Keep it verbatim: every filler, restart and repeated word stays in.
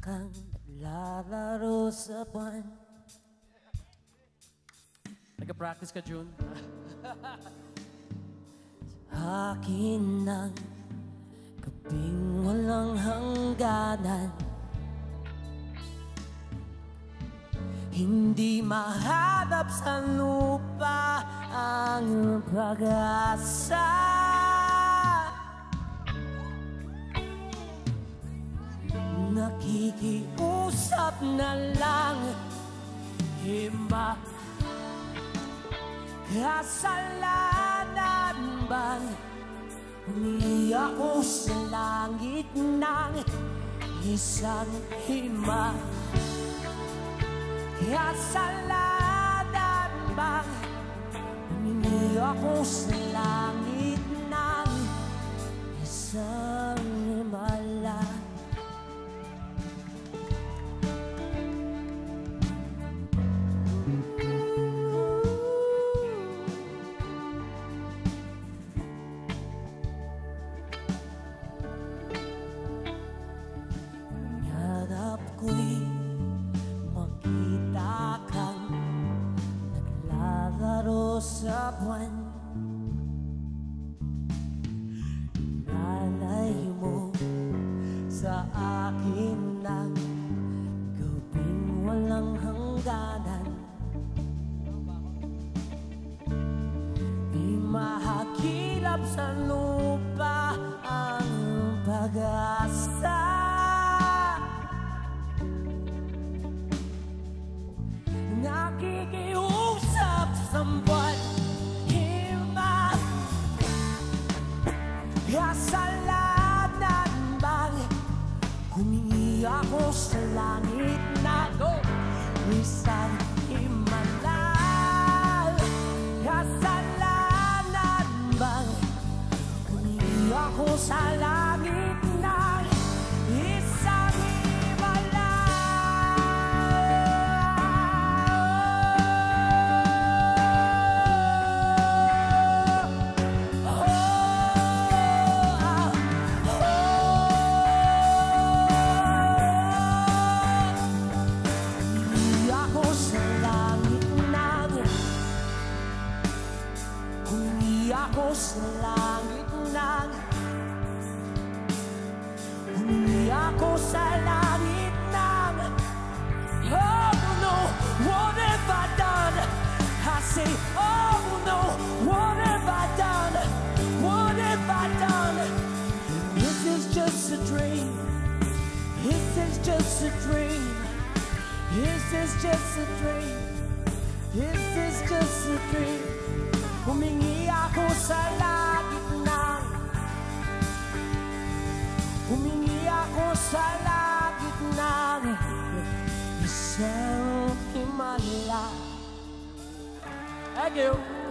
kang naglalaro sa buwan. Nagka-practice ka, June? Akin ng gabing walang hangganan, hindi mahanap sa lupa ang pag-asa. Nakikiusap na lang, Himala, kasalanan bang umiyak ko sa langit ng isang himala? Kasalanan bang humingi ako sa langit ng isang himala? Nangarap ko'y sa buwan, lalayo mo sa akin ng gawin walang hangganan. Di mahakilap sa lupa ang pag-asa. Nakikiusap sa buwan, kasalanan bang humingi ako sa langit na isang himala? Kasalanan bang humingi ako sa langit na isang himala? Ako sa langit ng oh no, what have I done? I say oh no, what have I done? What have I done? This is just a dream. This is just a dream. This is just a dream. This is just a dream. Humingi ako sa langit ng humingi ako sa langit ng isang himala. Thank you.